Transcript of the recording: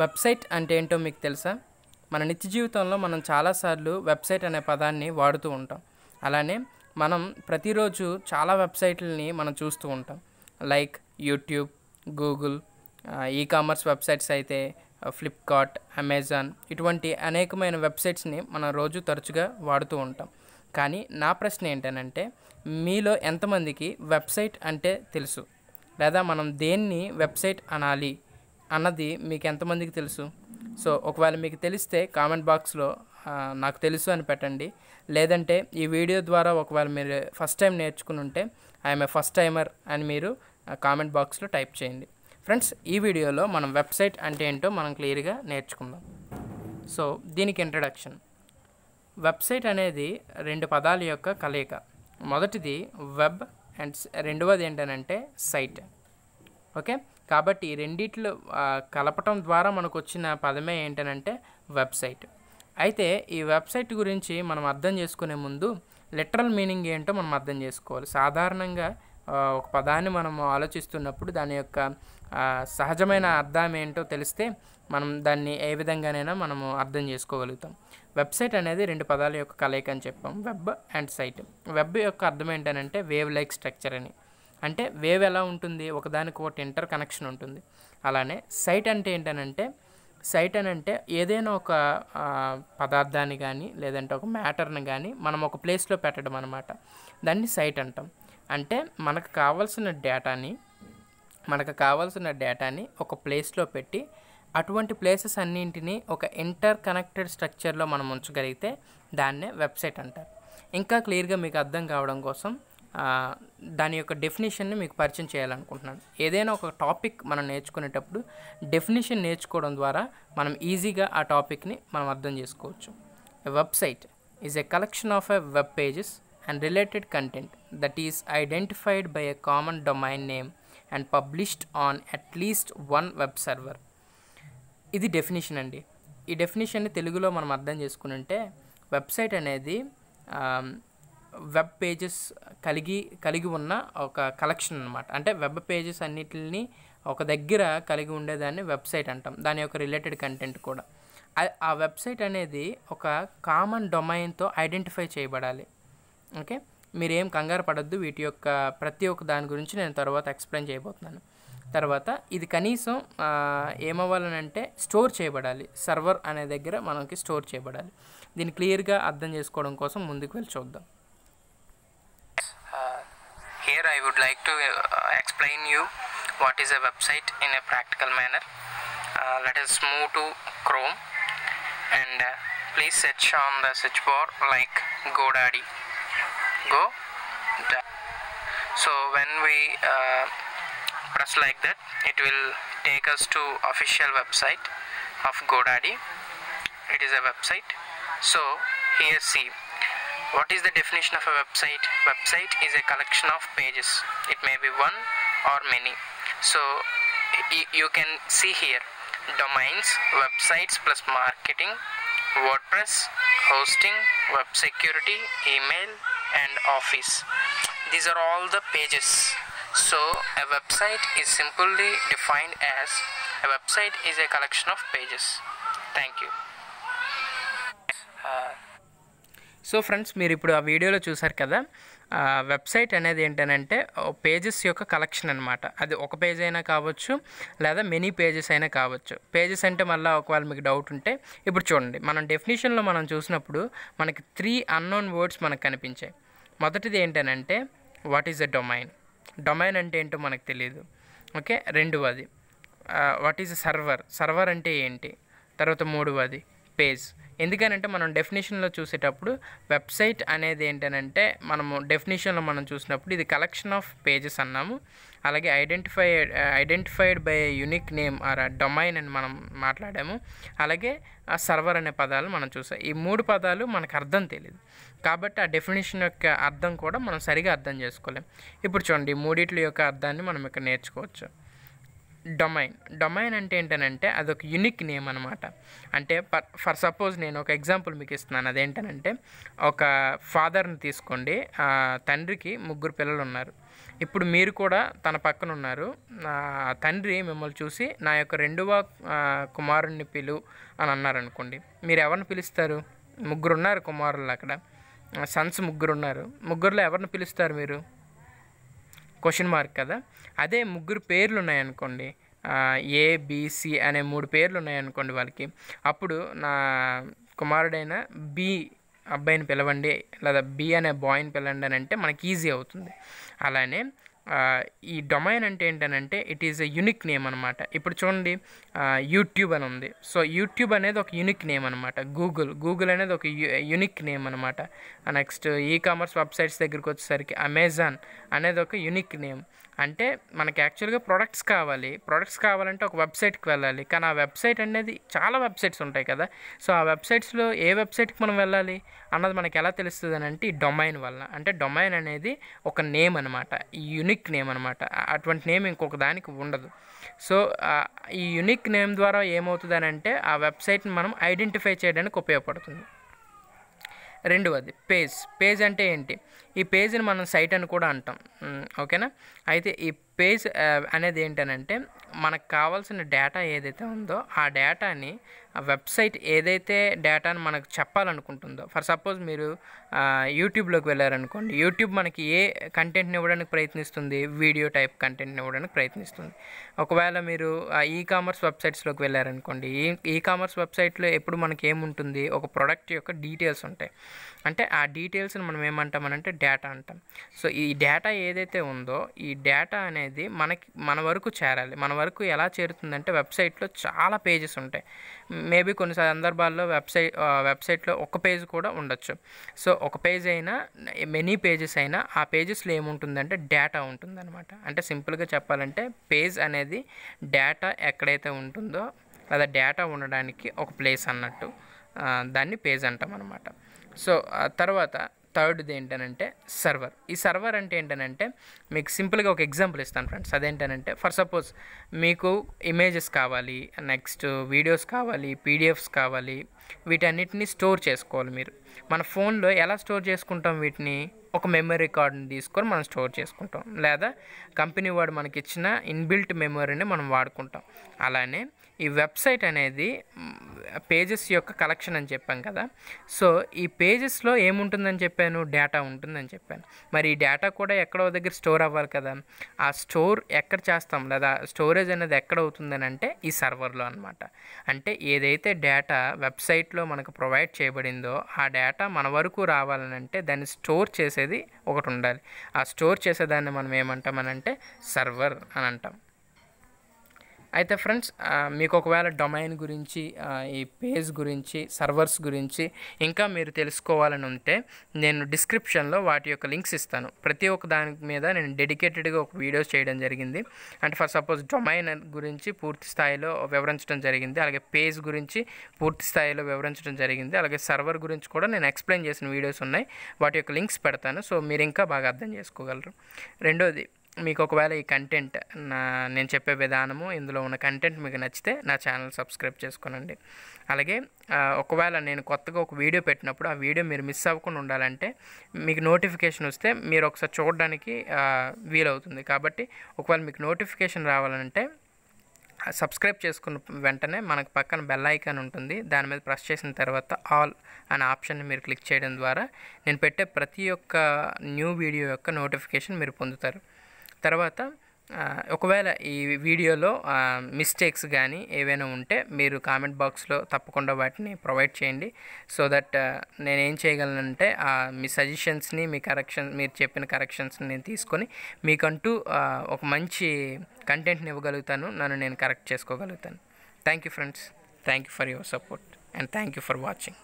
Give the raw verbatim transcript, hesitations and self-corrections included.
Website అంటే ఏంటో మీకు తెలుసా? మన నిత్య జీవితంలో మనం చాలాసార్లు వెబ్సైట్ అనే పదాన్ని వాడుతూ ఉంటాం. అలానే మనం ప్రతిరోజు చాలా వెబ్సైట్లని మనం చూస్తూ ఉంటాం. Like YouTube, Google, e commerce websites అయితే ఫ్లిప్కార్ట్, అమెజాన్, ఇటువంటి అనేకమైన వెబ్సైట్స్ని మనం రోజు తరచుగా వాడుతూ ఉంటాం. కానీ నా ప్రశ్న ఏంటనంటే, మీలో ఎంతమందికి వెబ్సైట్ అంటే తెలుసు? లేదా మనం దేన్ని వెబ్సైట్ అనాలి అన్నది మీకు ఎంతమందికి తెలుసు? సో ఒకవేళ మీకు తెలిస్తే కామెంట్ బాక్స్లో నాకు తెలుసు అని పెట్టండి. లేదంటే ఈ వీడియో ద్వారా ఒకవేళ మీరు ఫస్ట్ టైం నేర్చుకుని ఉంటే ఐఎమ్ ఏ ఫస్ట్ టైమర్ అని మీరు కామెంట్ బాక్స్లో టైప్ చేయండి. ఫ్రెండ్స్, ఈ వీడియోలో మనం వెబ్సైట్ అంటే ఏంటో మనం క్లియర్గా నేర్చుకుందాం. సో దీనికి ఇంట్రడక్షన్. వెబ్సైట్ అనేది రెండు పదాల యొక్క కలయిక. మొదటిది వెబ్ అండ్ రెండవది ఏంటనంటే సైట్. ఓకే, కాబట్టి ఈ రెండిట్లో కలపటం ద్వారా మనకు వచ్చిన పదమే ఏంటనంటే వెబ్సైట్. అయితే ఈ వెబ్సైట్ గురించి మనం అర్థం చేసుకునే ముందు లిటరల్ మీనింగ్ ఏంటో మనం అర్థం చేసుకోవాలి. సాధారణంగా ఒక పదాన్ని మనం ఆలోచిస్తున్నప్పుడు దాని యొక్క సహజమైన అర్థం ఏంటో తెలిస్తే మనం దాన్ని ఏ విధంగానైనా మనము అర్థం చేసుకోగలుగుతాం. వెబ్సైట్ అనేది రెండు పదాల యొక్క కలయిక అని చెప్పాం, వెబ్ అండ్ సైట్. వెబ్ యొక్క అర్థం ఏంటనంటే వేవ్ లైక్ స్ట్రక్చర్ అని. అంటే వేవ్ ఎలా ఉంటుంది, ఒకదానికి ఒకటి ఇంటర్ కనెక్షన్ ఉంటుంది. అలానే సైట్ అంటే ఏంటనంటే, సైట్ అని అంటే ఏదైనా ఒక పదార్థాన్ని కానీ లేదంటే ఒక మ్యాటర్ని కానీ మనం ఒక ప్లేస్లో పెట్టడం అన్నమాట. దాన్ని సైట్ అంటాం. అంటే మనకు కావాల్సిన డేటాని మనకు కావాల్సిన డేటాని ఒక ప్లేస్లో పెట్టి అటువంటి ప్లేసెస్ అన్నింటినీ ఒక ఇంటర్ కనెక్టెడ్ స్ట్రక్చర్లో మనం ఉంచగలిగితే దాన్నే వెబ్సైట్ అంటారు. ఇంకా క్లియర్గా మీకు అర్థం కావడం కోసం దాని యొక్క డెఫినేషన్ని మీకు పరిచయం చేయాలనుకుంటున్నాను. ఏదైనా ఒక టాపిక్ మనం నేర్చుకునేటప్పుడు డెఫినేషన్ నేర్చుకోవడం ద్వారా మనం ఈజీగా ఆ టాపిక్ని మనం అర్థం చేసుకోవచ్చు. Website is a collection of a web pages and related content that is identified by a common domain name and published on at least one web server. ఇది డెఫినేషన్ అండి. ఈ డెఫినేషన్ని తెలుగులో మనం అర్థం చేసుకుంటే, వెబ్సైట్ అనేది వెబ్ పేజెస్ కలిగి కలిగి ఉన్న ఒక కలెక్షన్ అనమాట. అంటే వెబ్ పేజెస్ అన్నిటిని ఒక దగ్గర కలిగి ఉండేదాన్ని వెబ్సైట్ అంటాం, దాని యొక్క రిలేటెడ్ కంటెంట్ కూడా. ఆ వెబ్సైట్ అనేది ఒక కామన్ డొమైన్తో ఐడెంటిఫై చేయబడాలి. ఓకే, మీరేం కంగారు పడద్దు, వీటి యొక్క ప్రతి ఒక్క దాని గురించి నేను తర్వాత ఎక్స్ప్లెయిన్ చేయబోతున్నాను. తర్వాత ఇది కనీసం ఏమవ్వాలనంటే స్టోర్ చేయబడాలి, సర్వర్ అనే దగ్గర మనకి స్టోర్ చేయబడాలి. దీన్ని క్లియర్గా అర్థం చేసుకోవడం కోసం ముందుకు వెళ్ళి చూద్దాం. Here I would like to explain you what is a website in a practical manner. Let us move to Chrome and please search on the switch bar like GoDaddy. Go down. So when we uh, press like that, it will take us to official website of GoDaddy. It is a website. So here see what is the definition of a website. Website is a collection of pages. It may be one or many. So you can see here domains, websites plus marketing, WordPress, hosting, web security, email and office. These are all the pages. So a website is simply defined as a website is a collection of pages. Thank you. So friends, మీరు ఇప్పుడు ఆ వీడియోలో చూసారు కదా, website అనేది ఏంటనంటే pages యొక్క collection అనమాట. అది ఒక పేజ్ అయినా కావచ్చు, లేదా మెనీ పేజెస్ అయినా కావచ్చు. పేజెస్ అంటే మళ్ళీ ఒకవేళ మీకు డౌట్ ఉంటే ఇప్పుడు చూడండి, మనం డెఫినేషన్లో మనం చూసినప్పుడు మనకి త్రీ అన్నోన్ వర్డ్స్ మనకు కనిపించాయి. మొదటిది ఏంటనంటే what is a domain. Domain అంటే ఏంటో మనకు తెలియదు. ఓకే, రెండవది what is a server, server అంటే ఏంటి. తర్వాత మూడవది పేజ్. ఎందుకనంటే మనం డెఫినేషన్లో చూసేటప్పుడు వెబ్సైట్ అనేది ఏంటనంటే మనము డెఫినేషన్లో మనం చూసినప్పుడు ఇది కలెక్షన్ ఆఫ్ పేజెస్ అన్నాము. అలాగే identified identified by unique name or domain అని మనం మాట్లాడాము. అలాగే ఆ సర్వర్ అనే పదాలు మనం చూసాం. ఈ మూడు పదాలు మనకు అర్థం తెలియదు, కాబట్టి ఆ డెఫినేషన్ యొక్క అర్థం కూడా మనం సరిగా అర్థం చేసుకోలేం. ఇప్పుడు చూడండి, ఈ మూడిట్ల యొక్క అర్థాన్ని మనం ఇక్కడ నేర్చుకోవచ్చు. డొమైన్ డొమైన్ అంటే ఏంటనంటే అదొక యూనిక్ నేమ్ అనమాట. అంటే ఫర్ సపోజ్ నేను ఒక ఎగ్జాంపుల్ మీకు ఇస్తున్నాను. అదేంటనంటే ఒక ఫాదర్ని తీసుకోండి, తండ్రికి ముగ్గురు పిల్లలు ఉన్నారు. ఇప్పుడు మీరు కూడా తన పక్కన ఉన్నారు. తండ్రి మిమ్మల్ని చూసి నా యొక్క రెండవ కుమారుణ్ణి పిలు అని అన్నారనుకోండి. మీరు ఎవరిని పిలుస్తారు? ముగ్గురు ఉన్నారు కుమారులు, అక్కడ సన్స్ ముగ్గురు ఉన్నారు. ముగ్గురులో ఎవరిని పిలుస్తారు మీరు? క్వశ్చన్ మార్క్ కదా. అదే ముగ్గురు పేర్లు ఉన్నాయనుకోండి, ఏబిసి అనే మూడు పేర్లు ఉన్నాయనుకోండి వాళ్ళకి, అప్పుడు నా కుమారుడైన బి అబ్బాయిని పిలవండి లేదా బి అనే బాయ్ని పిలవండి అని అంటే మనకి ఈజీ అవుతుంది. అలానే ఈ డొమైన్ అంటే ఏంటనంటే it is a unique name అనమాట. ఇప్పుడు చూడండి యూట్యూబ్ అని ఉంది. సో యూట్యూబ్ అనేది ఒక యూనిక్ నేమ్ అనమాట. గూగుల్ గూగుల్ అనేది ఒక యూనిక్ నేమ్ అనమాట. నెక్స్ట్ ఈ కామర్స్ వెబ్సైట్స్ దగ్గరికి వచ్చేసరికి అమెజాన్ అనేది ఒక యూనిక్ నేమ్. అంటే మనకి యాక్చువల్గా ప్రోడక్ట్స్ కావాలి, ప్రోడక్ట్స్ కావాలంటే ఒక వెబ్సైట్కి వెళ్ళాలి. కానీ ఆ వెబ్సైట్ అనేది చాలా వెబ్సైట్స్ ఉంటాయి కదా. సో ఆ వెబ్సైట్స్లో ఏ వెబ్సైట్కి మనం వెళ్ళాలి అన్నది మనకి ఎలా తెలుస్తుంది అని అంటే ఈ డొమైన్ వల్ల. అంటే డొమైన్ అనేది ఒక నేమ్ అనమాట, ఈ యూనిక్ నేమ్ అనమాట. అటువంటి నేమ్ ఇంకొక దానికి ఉండదు. సో ఈ యూనిక్ నేమ్ ద్వారా ఏమవుతుంది అని అంటే ఆ వెబ్సైట్ని మనం ఐడెంటిఫై చేయడానికి ఉపయోగపడుతుంది. రెండవది పేజ్. పేజ్ అంటే ఏంటి? ఈ పేజ్ని మనం సైట్ అని కూడా అంటాం, ఓకేనా. అయితే ఈ పేజ్ అనేది ఏంటనంటే మనకు కావాల్సిన డేటా ఏదైతే ఉందో ఆ డేటాని ఆ వెబ్సైట్ ఏదైతే డేటాని మనకు చెప్పాలనుకుంటుందో, ఫర్ సపోజ్ మీరు యూట్యూబ్లోకి వెళ్ళారనుకోండి, యూట్యూబ్ మనకి ఏ కంటెంట్ని ఇవ్వడానికి ప్రయత్నిస్తుంది? వీడియో టైప్ కంటెంట్ని ఇవ్వడానికి ప్రయత్నిస్తుంది. ఒకవేళ మీరు ఈ కామర్స్ వెబ్సైట్స్లోకి వెళ్ళారనుకోండి, ఈ ఈ కామర్స్ వెబ్సైట్లో ఎప్పుడు మనకి ఏముంటుంది? ఒక ప్రోడక్ట్ యొక్క డీటెయిల్స్ ఉంటాయి. అంటే ఆ డీటెయిల్స్ని మనం ఏమంటామనంటే డేటా అంటాం. సో ఈ డేటా ఏదైతే ఉందో ఈ డేటా అనేది మనకి మన వరకు చేరాలి. మన వరకు ఎలా చేరుతుందంటే వెబ్సైట్లో చాలా పేజెస్ ఉంటాయి. మేబీ కొన్ని సందర్భాల్లో వెబ్సైట్ వెబ్సైట్లో ఒక పేజ్ కూడా ఉండొచ్చు. సో ఒక పేజ్ అయినా మెనీ పేజెస్ అయినా ఆ పేజెస్లో ఏముంటుందంటే డేటా ఉంటుందన్నమాట. అంటే సింపుల్గా చెప్పాలంటే పేజ్ అనేది డేటా ఎక్కడైతే ఉంటుందో లేదా డేటా ఉండడానికి ఒక ప్లేస్ అన్నట్టు దాన్ని పేజ్ అంటాం అనమాట. సో తర్వాత థర్డ్ది ఏంటనంటే సర్వర్. ఈ సర్వర్ అంటే ఏంటనంటే మీకు సింపుల్గా ఒక ఎగ్జాంపుల్ ఇస్తాను ఫ్రెండ్స్. అదేంటనంటే ఫర్ సపోజ్ మీకు ఇమేజెస్ కావాలి, నెక్స్ట్ వీడియోస్ కావాలి, పీడిఎఫ్స్ కావాలి, వీటన్నిటిని స్టోర్ చేసుకోవాలి. మీరు మన ఫోన్లో ఎలా స్టోర్ చేసుకుంటాం? వీటిని ఒక మెమరీ కార్డుని తీసుకొని మనం స్టోర్ చేసుకుంటాం, లేదా కంపెనీ వాడు మనకి ఇచ్చిన ఇన్బిల్ట్ మెమరీని మనం వాడుకుంటాం. అలానే ఈ వెబ్సైట్ అనేది పేజెస్ యొక్క కలెక్షన్ అని చెప్పాం కదా. సో ఈ పేజెస్లో ఏముంటుందని చెప్పాను? డేటా ఉంటుందని చెప్పాను. మరి ఈ డేటా కూడా ఎక్కడో దగ్గర స్టోర్ అవ్వాలి కదా. ఆ స్టోర్ ఎక్కడ చేస్తాం లేదా స్టోరేజ్ అనేది ఎక్కడ అవుతుందని అంటే ఈ సర్వర్లో అనమాట. అంటే ఏదైతే డేటా వెబ్సైట్లో మనకు ప్రొవైడ్ చేయబడిందో ఆ డేటా మన వరకు రావాలని అంటే దాన్ని స్టోర్ చేసేది ఒకటి ఉండాలి. ఆ స్టోర్ చేసేదాన్ని మనం ఏమంటామనంటే సర్వర్ అని అంటాం. అయితే ఫ్రెండ్స్ మీకు ఒకవేళ డొమైన్ గురించి, ఈ పేజ్ గురించి, సర్వర్స్ గురించి ఇంకా మీరు తెలుసుకోవాలని ఉంటే నేను డిస్క్రిప్షన్లో వాటి యొక్క లింక్స్ ఇస్తాను. ప్రతి ఒక్క దాని మీద నేను డెడికేటెడ్గా ఒక వీడియోస్ చేయడం జరిగింది. అంటే ఫర్ సపోజ్ డొమైన్ గురించి పూర్తి స్థాయిలో వివరించడం జరిగింది, అలాగే పేజ్ గురించి పూర్తి స్థాయిలో వివరించడం జరిగింది, అలాగే సర్వర్ గురించి కూడా నేను ఎక్స్ప్లెయిన్ చేసిన వీడియోస్ ఉన్నాయి. వాటి యొక్క లింక్స్ పెడతాను. సో మీరు ఇంకా బాగా అర్థం చేసుకోగలరు. రెండోది, మీకు ఒకవేళ ఈ కంటెంట్ నా నేను చెప్పే విధానము ఇందులో ఉన్న కంటెంట్ మీకు నచ్చితే నా ఛానల్ సబ్స్క్రైబ్ చేసుకోనండి. అలాగే ఒకవేళ నేను కొత్తగా ఒక వీడియో పెట్టినప్పుడు ఆ వీడియో మీరు మిస్ అవ్వకుండా ఉండాలంటే మీకు నోటిఫికేషన్ వస్తే మీరు ఒకసారి చూడడానికి వీలవుతుంది. కాబట్టి ఒకవేళ మీకు నోటిఫికేషన్ రావాలంటే సబ్స్క్రైబ్ చేసుకున్న వెంటనే మనకు పక్కన బెల్ ఐకాన్ ఉంటుంది, దాని మీద ప్రెస్ చేసిన తర్వాత ఆల్ అనే ఆప్షన్ని మీరు క్లిక్ చేయడం ద్వారా నేను పెట్టే ప్రతి ఒక్క న్యూ వీడియో యొక్క నోటిఫికేషన్ మీరు పొందుతారు. తర్వాత ఒకవేళ ఈ వీడియోలో మిస్టేక్స్ కానీ ఏవైనా ఉంటే మీరు కామెంట్ బాక్స్లో తప్పకుండా వాటిని ప్రొవైడ్ చేయండి. సో దట్ నేనేం చేయగలనంటే మీ సజెషన్స్ని, మీ కరెక్షన్ మీరు చెప్పిన కరెక్షన్స్ని నేను తీసుకొని మీకంటూ ఒక మంచి కంటెంట్ని ఇవ్వగలుగుతాను, నన్ను నేను కరెక్ట్ చేసుకోగలుగుతాను. Thank you friends, thank you for your support and thank you for watching.